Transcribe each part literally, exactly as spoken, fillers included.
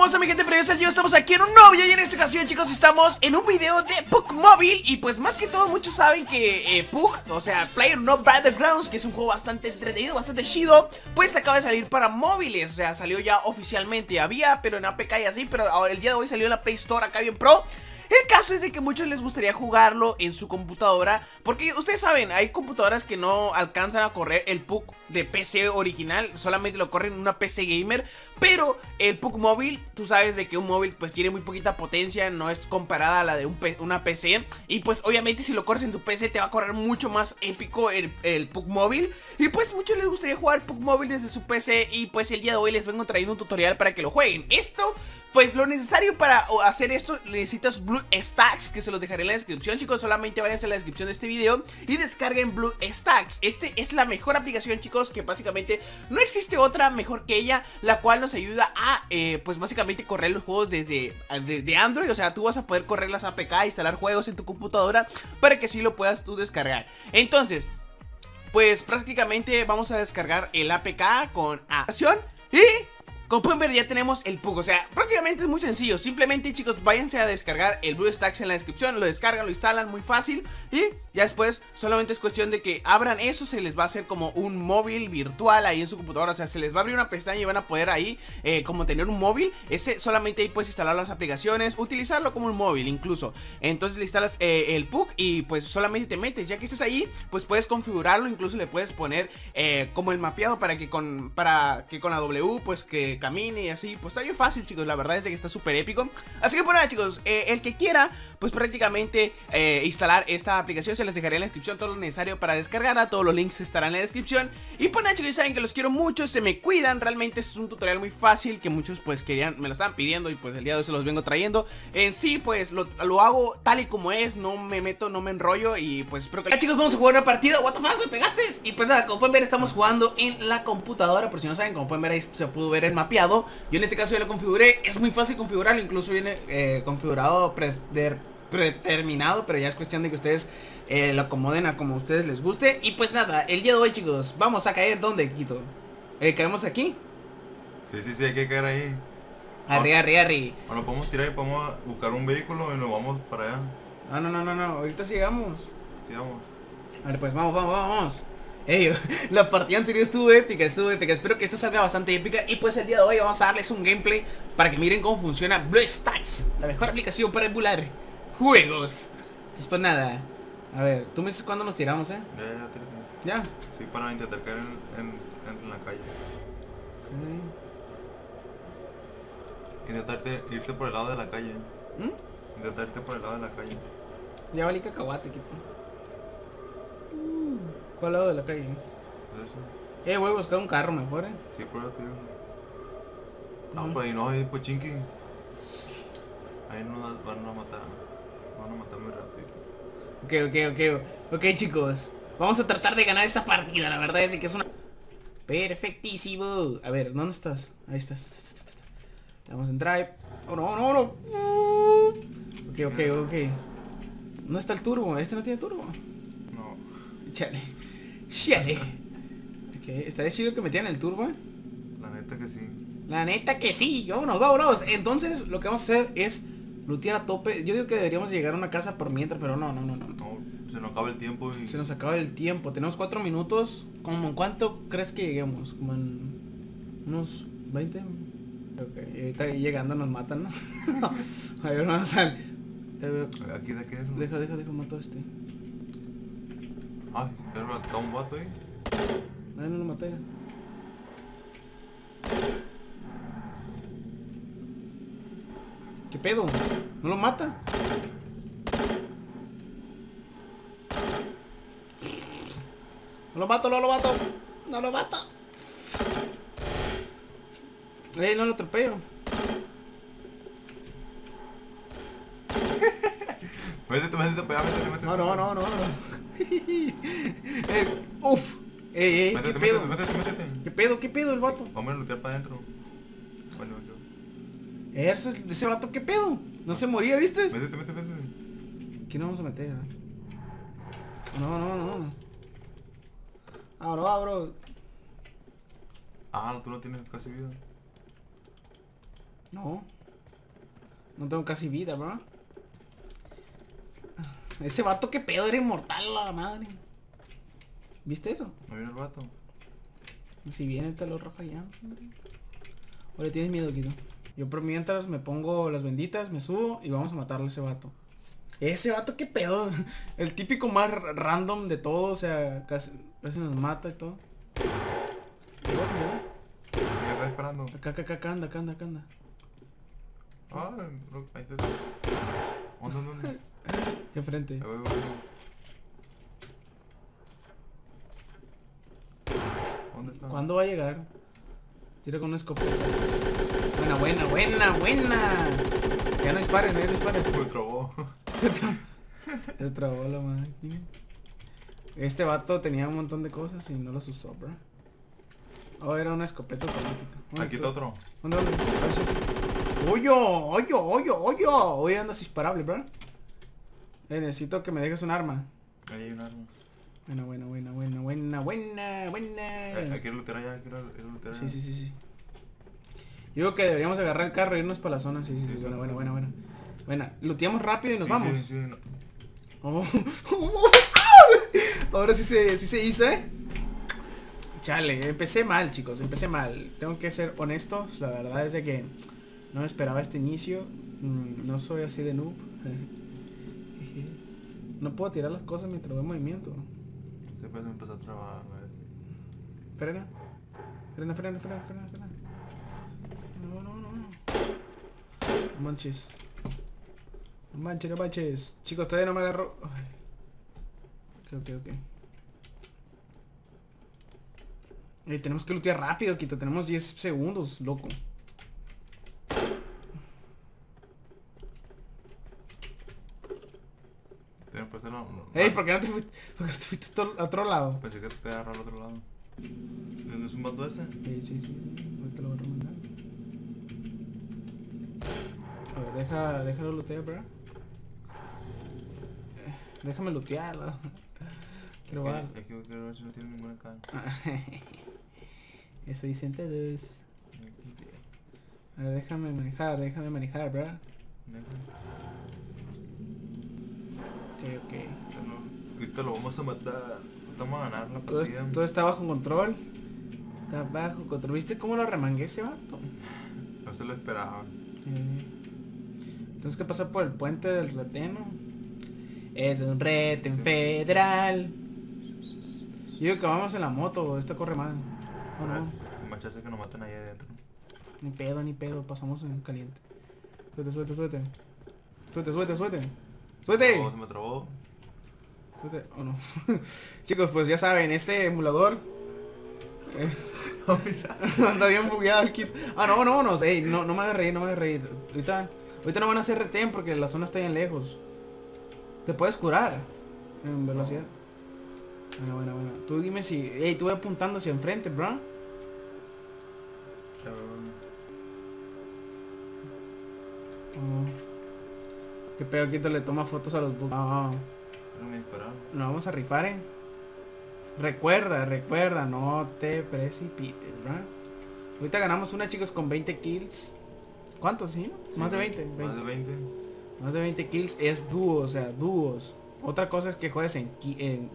hermosa, mi gente, pero yo soy Gio, estamos aquí en un nuevo video y en esta ocasión, chicos, estamos en un video de P U B G Móvil. Y pues más que todo, muchos saben que eh, P U B G, o sea, Player Unknown Battlegrounds, que es un juego bastante entretenido, bastante chido, pues acaba de salir para móviles. O sea, salió ya oficialmente, había, pero en A P K y así, pero ahora el día de hoy salió en la Play Store, acá bien pro. El caso es de que muchos les gustaría jugarlo en su computadora, porque ustedes saben, hay computadoras que no alcanzan a correr el P U B G de P C original, solamente lo corren en una P C gamer. Pero el P U B G móvil, tú sabes de que un móvil pues tiene muy poquita potencia, no es comparada a la de un una P C. Y pues obviamente si lo corres en tu P C te va a correr mucho más épico el, el P U B G móvil. Y pues muchos les gustaría jugar P U B G móvil desde su P C, y pues el día de hoy les vengo trayendo un tutorial para que lo jueguen. Esto... pues lo necesario para hacer esto, necesitas BlueStacks, que se los dejaré en la descripción, chicos. Solamente váyanse a la descripción de este video y descarguen BlueStacks. Este es la mejor aplicación, chicos, que básicamente no existe otra mejor que ella, la cual nos ayuda a, eh, pues básicamente correr los juegos desde, desde Android. O sea, tú vas a poder correr las A P K, instalar juegos en tu computadora para que sí lo puedas tú descargar. Entonces, pues prácticamente vamos a descargar el A P K con acción y... como pueden ver, ya tenemos el P U B G. O sea, prácticamente es muy sencillo. Simplemente, chicos, váyanse a descargar el BlueStacks en la descripción. Lo descargan, lo instalan, muy fácil. Y ya después solamente es cuestión de que abran eso. Se les va a hacer como un móvil virtual ahí en su computadora. O sea, se les va a abrir una pestaña y van a poder ahí eh, como tener un móvil. Ese solamente ahí puedes instalar las aplicaciones, utilizarlo como un móvil incluso. Entonces le instalas eh, el P U B G y pues solamente te metes. Ya que estés ahí, pues puedes configurarlo. Incluso le puedes poner eh, como el mapeado para que con, para que con la W pues que... camine y así, pues está bien fácil, chicos. La verdad es que está súper épico. Así que por nada, chicos, eh, el que quiera, pues prácticamente eh, instalar esta aplicación, se les dejaré en la descripción todo lo necesario para descargarla. Todos los links estarán en la descripción. Y por nada, chicos, saben que los quiero mucho, se me cuidan. Realmente es un tutorial muy fácil que muchos pues querían, me lo estaban pidiendo, y pues el día de hoy se los vengo trayendo. En sí, pues lo, lo hago tal y como es, no me meto, no me enrollo. Y pues espero que... ya, chicos, vamos a jugar una partida. What the fuck, me pegaste. Y pues nada, como pueden ver, estamos jugando en la computadora. Por si no saben, como pueden ver, ahí se pudo ver el mapa. Yo en este caso ya lo configuré, es muy fácil configurarlo, incluso viene eh, configurado pre predeterminado, pero ya es cuestión de que ustedes eh, lo acomoden a como a ustedes les guste. Y pues nada, el día de hoy, chicos, vamos a caer, ¿dónde, Quito? Eh, ¿Caemos aquí? Sí, sí, sí, hay que caer ahí. Arri, arri, arri. Bueno, podemos tirar y podemos buscar un vehículo y nos vamos para allá. No, no, no, no, no. Ahorita sigamos. Sigamos. A ver, pues vamos, vamos, vamos. Ey, la partida anterior estuvo épica, estuvo épica. Espero que esta salga bastante épica. Y pues el día de hoy vamos a darles un gameplay para que miren cómo funciona BlueStacks, la mejor aplicación para emular juegos. Entonces pues nada, a ver, tú me dices cuándo nos tiramos, eh. Ya, ya, te... ¿Ya? Sí, para intercambiar en, en, en la calle. Okay. Intentarte irte por el lado de la calle. ¿Mm? Intentarte por el lado de la calle. Ya valí cacahuate, Quito. ¿Cuál lado de la calle? Eso. Eh, voy a buscar un carro mejor, eh. Sí, prueba, tío. No, uh-huh. Pero ahí no, ahí Pochinki. Ahí nos van a matar. Van a matar muy rápido. Ok, ok, ok. Ok, chicos. Vamos a tratar de ganar esta partida. La verdad es que es una... perfectísimo. A ver, ¿dónde estás? Ahí estás. Vamos en drive. Oh, no, no, no. Ok, ok, ok. No está el turbo. Este no tiene turbo. No. Chale. Chale. Okay. Estaría chido que metieran el turbo, eh. La neta que sí. La neta que sí. Vámonos, vámonos. Entonces lo que vamos a hacer es lootear a tope. Yo digo que deberíamos llegar a una casa por mientras, pero no, no, no, no, no. Se nos acaba el tiempo y... se nos acaba el tiempo. Tenemos cuatro minutos. ¿Cómo en cuánto crees que lleguemos? Como en unos veinte. Ok. Y ahorita llegando nos matan, ¿no? A ver, vamos al... aquí, de aquí, de deja, deja, deja, mato a este. Ay, pero está un vato ahí. Ay, no lo maté. ¿Qué pedo? ¿No lo mata? No lo mato, no lo mato. No lo mato. Ey, no lo atropello. Métete, métete, pega, métete, métete. No, no, no, no, no. eh, uf, eh, eh, métete, ¿qué pedo? Métete, métete, métete. ¿Qué pedo? ¿Qué pedo el vato? Vamos a lootear para adentro. Bueno, yo. Eso, ese vato, ¿qué pedo? No se moría, ¿viste? Métete, métete, métete. ¿Qué no vamos a meter? No, no, no. Abro, abro. Ah, no, tú no tienes casi vida. No. No tengo casi vida, bro. Ese vato, que pedo, era inmortal a la madre. ¿Viste eso? No viene el vato. Si viene, te lo rafa ya. ¿O le tienes miedo, Guido? Yo por mientras me pongo las benditas, me subo y vamos a matarle a ese vato. Ese vato, qué pedo. El típico más random de todo, o sea, casi, casi nos mata y todo. ¿Qué está disparando? Acá, acá, acá, anda, acá, anda, acá, anda. Ah, ahí te... ¿Dónde, dónde? De frente. Ahí voy, voy, voy. ¿Dónde está? ¿Cuándo va a llegar? Tira con una escopeta. Buena, buena, buena, buena. Ya no disparen, ya no disparen. Se trabó. Se trabó la máquina. Este vato tenía un montón de cosas y no los usó, bro. Oh, era una escopeta automática. Bueno, aquí está otro. ¿Dónde, dónde? ¡Oyo! ¡Oyo! ¡Oyo! ¡Oyo! Hoy andas disparable, bro. Eh, necesito que me dejes un arma. Ahí hay un arma. Buena, buena, buena, buena, buena, buena, buena. Aquí el lutero ya, aquí el lutero ya. Sí, sí, sí, sí. Yo creo que deberíamos agarrar el carro e irnos para la zona. Sí, sí, sí, sí, buena, buena, buena, buena. Buena, luteamos rápido y nos sí, vamos. Sí, sí, no. Oh. Ahora sí se, sí se hizo, eh. Chale, empecé mal, chicos, empecé mal. Tengo que ser honestos, la verdad es de que no esperaba este inicio. mm, No soy así de noob. No puedo tirar las cosas mientras veo movimiento. Se puede empezar a trabajar. Frena. Frena, frena, frena, frena, frena. No, no, no, no. No manches. No manches, no manches. Chicos, todavía no me agarro. Ok, ok, ok. Hey, tenemos que lootear rápido, Quito. Tenemos diez segundos, loco. Ey, ¿por qué no te fuiste, por qué no te fuiste a otro lado? Pensé que te agarró al otro lado. ¿No es un vato ese? Sí, sí, sí. Ahorita lo voy a remandar. A ver, deja, déjalo lootear, bro. Déjame lootearlo. Quiero ver. Aquí voy a ver si no tiene ninguna cara. Eso dicen todos. A ver, déjame manejar, déjame manejar, bro. Ok, ok. Bueno, ahorita lo vamos a matar. Vamos a ganar la partida. Todo, todo está bajo control. Está bajo control. ¿Viste cómo lo remangué ese vato? No se lo esperaba. Eh, Tenemos que pasar por el puente del retén. Es un retén federal. Yo digo que vamos en la moto, esta corre mal. Oh, no. Machase que nos matan ahí adentro. Ni pedo, ni pedo, pasamos en caliente. Suerte, suerte, suerte. Suerte, suerte, suerte. ¡Suete! Oh, se me trabó. ¿Suete? Oh, no. Chicos, pues ya saben, este emulador eh, oh, anda bien bugueado el kit. Ah, no, no, no, ey, no, no me hagas reír, no me hagas reír. Ahorita, ahorita no van a hacer retén porque la zona está bien lejos. Te puedes curar en velocidad. Bueno, bueno, bueno. Tú dime si... Ey, tú ve apuntando hacia enfrente, bro. Oh. Que pedo, Quito le toma fotos a los bugs. No, no vamos a rifar, eh. Recuerda, recuerda, no te precipites, ¿verdad? Ahorita ganamos una, chicos, con veinte kills. ¿Cuántos, sí? sí más de veinte, veinte. Más de veinte. Más de veinte kills es dúo, o sea, dúos. Otra cosa es que juegues en en,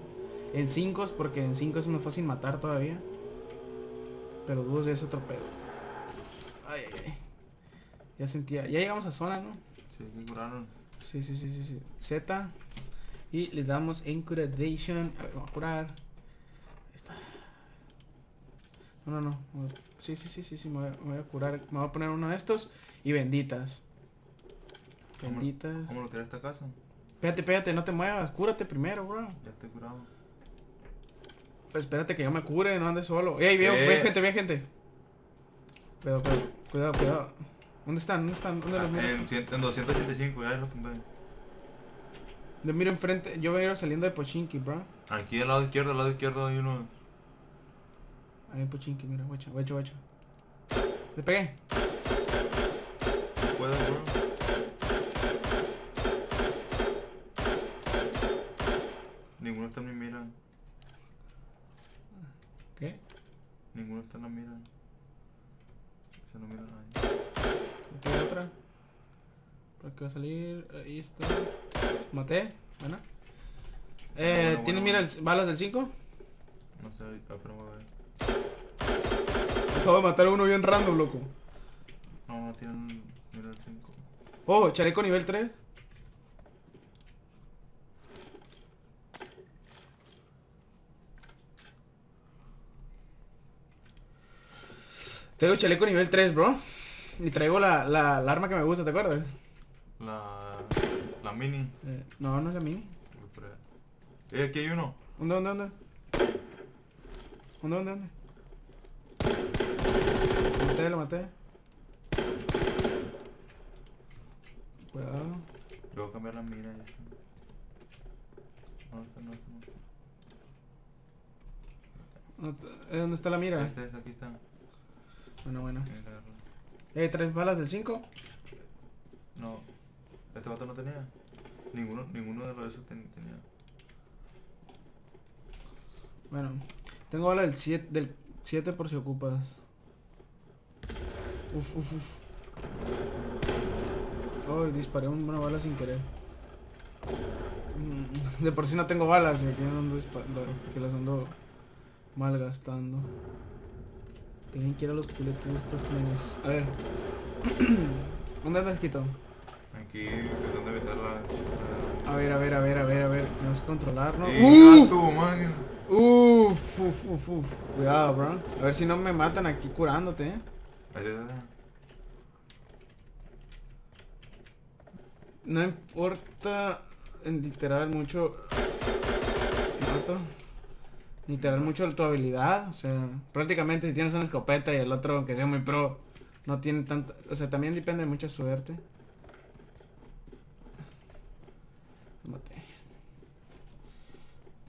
en cinco, porque en cinco es muy fácil matar todavía. Pero dúos es otro pedo. Ay, ay, ay. Ya sentía. Ya llegamos a zona, ¿no? Sí, me curaron. Sí, sí, sí, sí, sí. Z. Y le damos en curation. A ver, vamos a curar. Ahí está. No, no, no. Sí, sí, sí, sí, sí. Me voy a, me voy a curar. Me voy a poner uno de estos. Y benditas. Benditas. ¿Cómo, cómo lo tiras esta casa? Espérate, espérate, no te muevas. Cúrate primero, bro. Ya estoy curado. Pues espérate que yo me cure, no andes solo. Ey, veo, eh. ve gente, ve gente. Cuidado, cuidado, cuidado, cuidado. ¿Dónde están? ¿Dónde están? ¿Dónde ah, los miro? En, en doscientos setenta y cinco, ya los tumbé. Yo miro enfrente, yo veo saliendo de Pochinki, bro. Aquí al lado izquierdo, al lado izquierdo hay uno. Ahí en Pochinki, mira, guacha, guacha, guacha. Le pegué. No puedo, bro. Ninguno está en mi mira. ¿Qué? Ninguno está en la mira. Se no mira nadie. Okay, otra. Por acá va a salir. Ahí está. Maté. Bueno. Eh, bueno, ¿tienes, bueno, mira, el, balas del cinco? No sé ahorita, pero voy a ver. Acabo de matar a uno bien random, loco. No, no tienen... Mira el cinco. Oh, chaleco nivel tres. Traigo chaleco nivel tres, bro. Y traigo la, la, la arma que me gusta, ¿te acuerdas? La... la mini. Eh, no, no es la mini. Eh, aquí hay uno. ¿Dónde, dónde, dónde? ¿Dónde, dónde, dónde? Lo maté, lo maté. Cuidado. Yo voy a cambiar la mira y esto. No, esta no, esta no. ¿Dónde está la mira? Esta, esta, aquí está. Bueno, bueno. Eh, tres balas del cinco. No. Este vato no tenía. Ninguno, ninguno de los de esos ten, tenía. Bueno. Tengo balas del siete, del siete por si ocupas. Uf, uf, uf. Oh, disparé una bala sin querer. De por sí no tengo balas, y aquí ando disparando, que las ando malgastando. Tienen que ir a los culetes de estas líneas. A ver. ¿Dónde andas, Quito? Aquí, tratando de evitar la... A ver, a ver, a ver, a ver, a ver. Tenemos que controlarnos. ¡Uf! ¡Uf! ¡Uf! ¡Uf! ¡Uf! Cuidado, bro. A ver si no me matan aquí curándote, eh. No importa, en literal, mucho... ¿Mato? Literal mucho tu habilidad, o sea, prácticamente si tienes una escopeta y el otro, aunque sea muy pro, no tiene tanta, o sea, también depende de mucha suerte. Mate.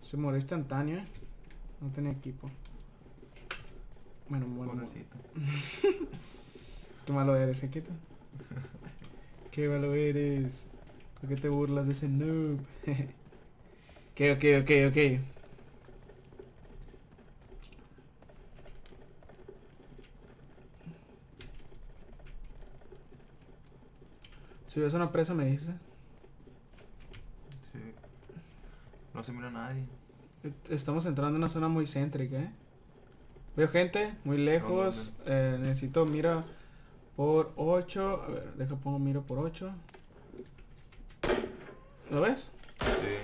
Se murió instantáneo, ¿eh? No tenía equipo. Bueno, bueno. Qué malo eres, ¿eh, Quito? Qué malo eres. ¿Por qué te burlas de ese noob? Ok, ok, ok, ok. Si ves una presa me dices. Sí. No se mira a nadie. Estamos entrando en una zona muy céntrica, eh. Veo gente, muy lejos. No, no, no. Eh, necesito mira por ocho. A ver, deja pongo mira por ocho. ¿Lo ves? Sí.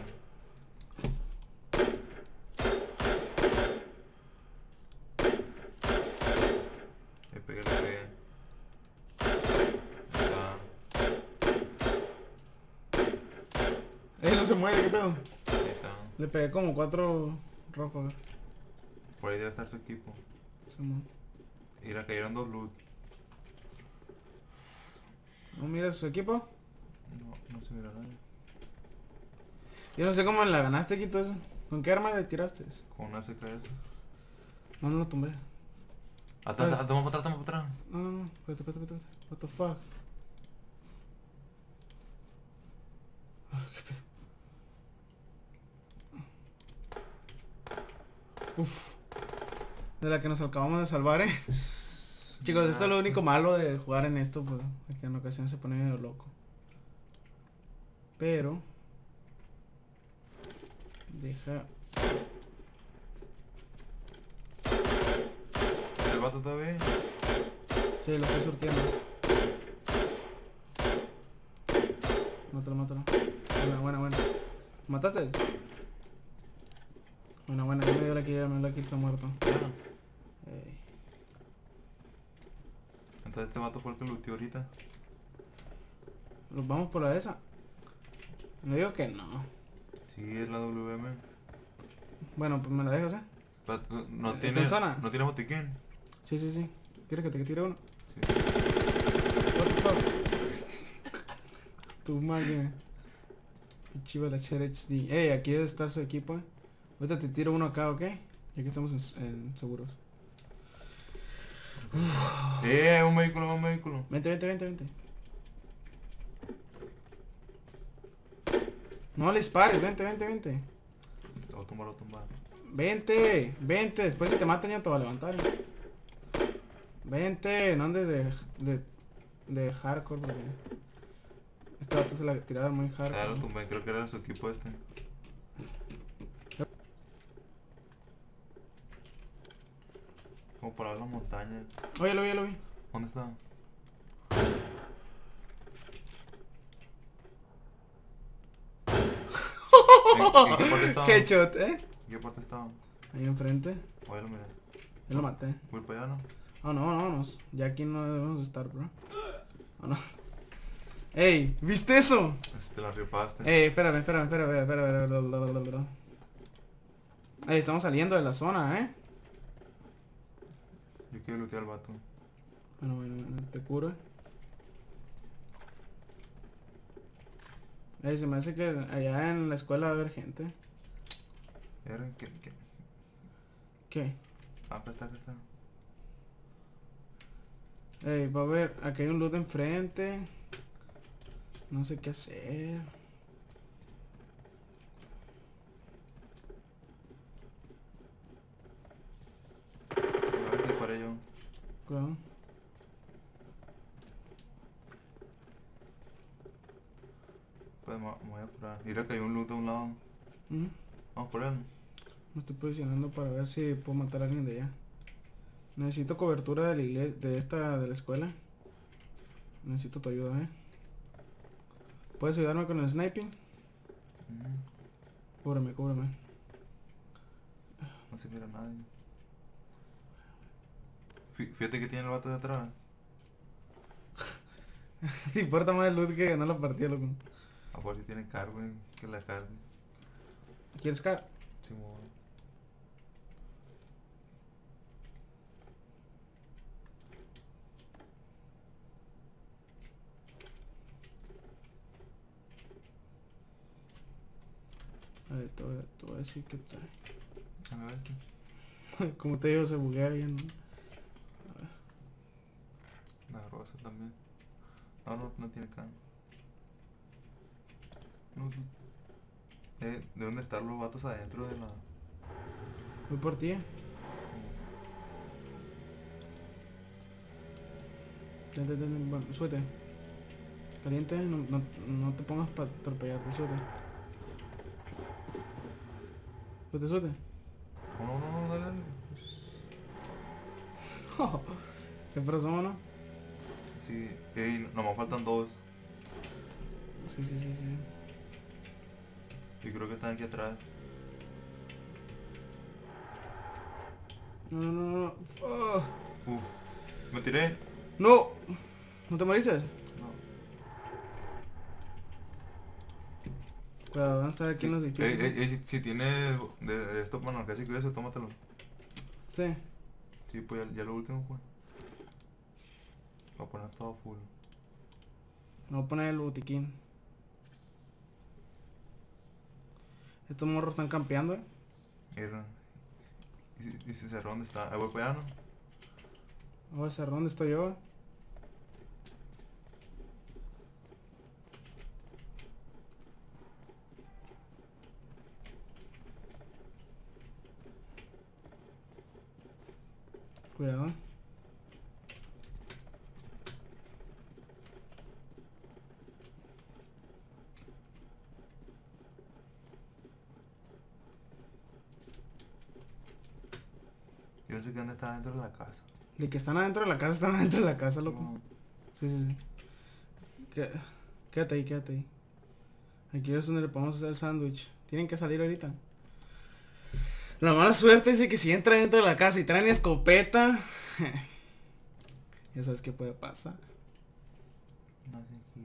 Le pegué, le pegué. Eh, no se muere, ¿qué pedo? Ahí está. Le pegué como cuatro ráfagas. Por ahí debe estar su equipo. Sí, mira, cayeron dos loot. ¿No miras su equipo? No, no se mira nadie. Yo no sé cómo la ganaste, Quito, eso. ¿Con qué arma le tiraste? Con una C K S. No, no lo tumbé. Atrás, atrás, vamos para atrás, vamos para atrás. No, no, no, espérate, espérate, espérate. What the fuck? ¿Qué pedo? Uf, de la que nos acabamos de salvar, eh. Chicos, esto es lo único malo de jugar en esto, pues, que en ocasiones se pone medio loco. Pero deja. ¿El vato todavía? Sí, lo estoy surtiendo. Mátalo, mátalo. Buena, buena, buena. ¿Mataste? Bueno, bueno, ya me dio la kill, ya me dio la kill, está muerto. Hey. Entonces este vato fue el que looteó ahorita. ¿Los vamos por la de esa? No digo que no. Sí, es la W M. Bueno, pues me la dejas, eh. Pero, no tiene, no tiene botiquín. Sí, sí, sí. ¿Quieres que te tire uno? Sí. Tu máquina. Chiva la H D. Ey, aquí debe estar su equipo, eh. Ahorita te tiro uno acá, ¿ok? Ya que estamos en, en seguros. Uf. Eh, un vehículo, un vehículo. Vente, vente, vente, vente. No le dispares, vente, vente, vente. Lo tumba, lo tumba. Vente, vente, después si te matan ya te va a levantar. Vente, no andes de, de, de hardcore, porque este vato se la tiraron muy hardcore. Ah, lo tumbé, creo que era su equipo este. Como para las montañas. Oh, ya lo vi, ya lo vi. ¿Dónde está? ¿En, en qué parte estaba? Headshot, ¿eh? ¿En qué parte estaba? Ahí enfrente. Oye, lo miré. Yo lo maté. ¿Voy para allá, no? Ah, oh, no, no, no. Ya aquí no debemos estar, bro. Oh, no. Ey, ¿viste eso? Te la rifaste. Ey, espérame, espérame, espérame, espérame, espérame, espérame. Ey, estamos saliendo de la zona, ¿eh? Yo quiero lootear al vato. Bueno, bueno, te curo. Ey, se me hace que allá en la escuela va a haber gente. ¿Qué? ¿Qué? ¿Qué? Ah, acá está, acá está. Ey, va a haber... Aquí hay un loot enfrente. No sé qué hacer. Para ello. Claro. Pues me voy a curar. Mira que hay un loot a un lado. ¿Mm? Vamos por él. Me estoy posicionando para ver si puedo matar a alguien de allá. Necesito cobertura de la iglesia, de esta, de la escuela. Necesito tu ayuda, eh. ¿Puedes ayudarme con el sniping? Mm. Cúbreme, cúbreme. No se mira a nadie. Fíjate que tiene el vato de atrás. Importa más el loot que ganar la partida, loco. A ver si tiene cargo, eh, que la cargue. ¿Quieres car? Sí, muy bien. A ver, te voy a, te voy a decir que trae. A ver. Como te digo, se buguea bien, ¿no? A ver. La rosa también. No, no, no tiene can. No, no. Eh, deben de estar los vatos adentro de la... Voy por ti. Ten, ten, ten, bueno, suerte. Caliente, no, no, no te pongas para atropellar, suerte. Suerte, suerte. No, no, no, dale, dale. Oh, ¿qué persona, no? Sí, ey, nomás faltan dos. Sí, sí, sí, sí. Y creo que están aquí atrás. No, no, no, no. Oh. Uf, me tiré. No. ¿No te moriste? Cuidado, van a estar aquí sí, en los edificios. Eh, eh, si, si tienes de, de esto, bueno, casi que eso, tómatelo. Sí. Sí, pues ya, ya lo último, pues. Voy a poner todo full. Voy a poner el botiquín. Estos morros están campeando, eh. Y, y, y si cerró dónde está. Ahí voy para allá, ¿no? Voy a cerrar dónde estoy yo, eh. Cuidado. Yo no sé qué dónde está dentro de la casa. De que están adentro de la casa, están adentro de la casa, loco. No. Sí, sí, sí. Qué, quédate ahí, quédate ahí. Aquí es donde le podemos hacer el sándwich. Tienen que salir ahorita. La mala suerte es que si entra dentro de la casa y traen escopeta, ya sabes qué puede pasar. No se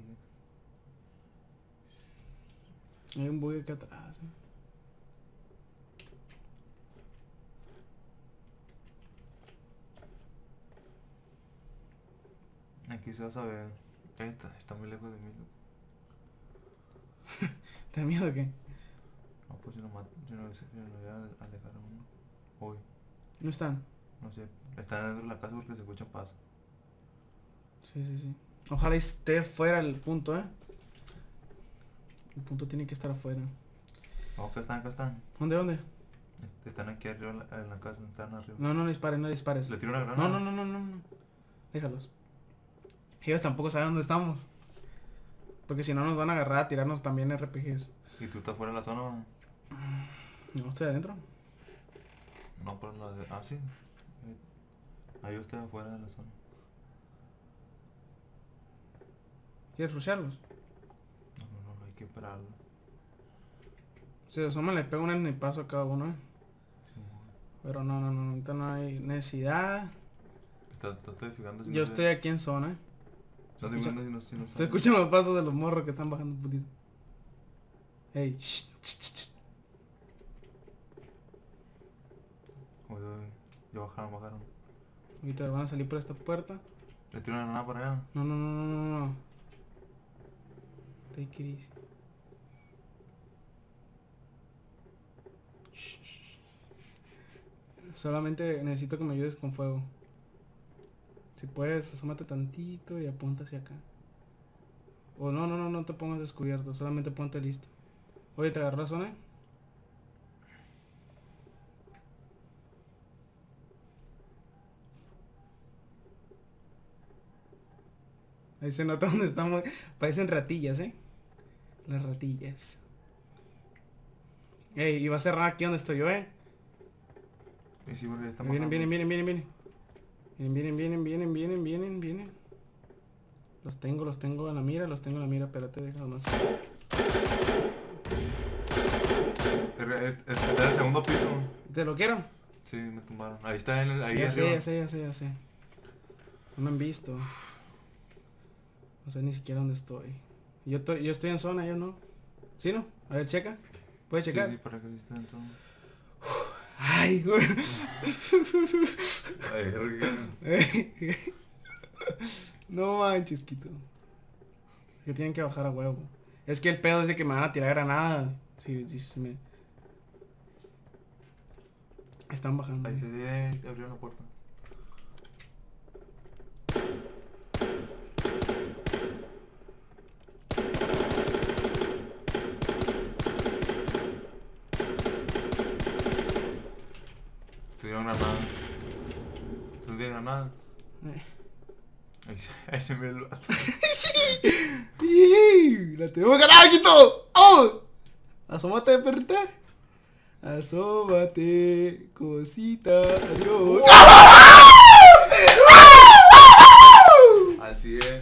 gira. Hay un bug acá atrás, ¿eh? Aquí se va a saber. Esta, está muy lejos de mí. ¿Te da miedo o qué? No, pues yo no mato, yo no, yo no voy a alejar a uno. Hoy. ¿No están? No sé, están dentro de la casa porque se escuchan pasos. Sí, sí, sí. Ojalá esté fuera el punto, eh. El punto tiene que estar afuera. No, acá están, acá están. ¿Dónde, dónde? Están aquí arriba en la, en la casa, están arriba. No, no dispares, no dispares. ¿Le tiro una granada? No, no, no, no, no, no. Déjalos. Ellos tampoco saben dónde estamos. Porque si no nos van a agarrar a tirarnos también R P Gs. ¿Y tú estás fuera de la zona, man? No, estoy adentro. No, pero la de... Ah, sí. Ahí ustedes afuera de la zona. ¿Quieres rushearlos? No, no, no, hay que esperarlo. Si se asoman, le pego un ennipazo a cada uno, ¿eh? Sí. Pero no, no, no, ahorita no hay necesidad. ¿Estás fijando si yo no estoy te... aquí en zona, ¿eh? ¿Estás fijando si no, si no se escuchan los pasos de los morros que están bajando un poquito? Ey, shh, shh, shh. Oye, oye, ya bajaron, bajaron. Ahorita van a salir por esta puerta. ¿Le tiro una granada para allá? No, no, no, no, no, no. Take it easy. Solamente necesito que me ayudes con fuego. Si puedes, asómate tantito y apunta hacia acá. O no, no, no, no te pongas descubierto. Solamente ponte listo. Oye, ¿te agarró la zona? Ahí se nota donde estamos. Parecen ratillas, ¿eh? Las ratillas. Ey, y va a cerrar aquí donde estoy yo, ¿eh? Sí, vienen, vienen, vienen, vienen, vienen. Vienen, vienen, vienen, vienen, vienen, vienen, vienen. Los tengo, los tengo en la mira, los tengo en la mira. Espérate, deja nomás. Está en el segundo piso. ¿Te lo quiero? Sí, me tumbaron. Ahí está, en el, ahí ya sé, ya sé, ya sé, ya sé. No me han visto. No sé ni siquiera dónde estoy. Yo, to yo estoy en zona, yo no. ¿Sí, no? A ver, checa. ¿Puedes checar? Sí, sí, para que sí está en zona. Ay, güey. No manches, Quito. Que tienen que bajar a huevo. Es que el pedo es de que me van a tirar granadas. Sí, sí, sí me... Están bajando. Ahí te, te abrió la puerta. Granada. ¿Tú no tienes granada? Eh. Ahí se, ahí se me lo... ¡La tenemos ganada, Quito! ¡Oh! ¡Asómate, perrita! ¡Asómate, cosita! ¡Adiós! ¡Al cien!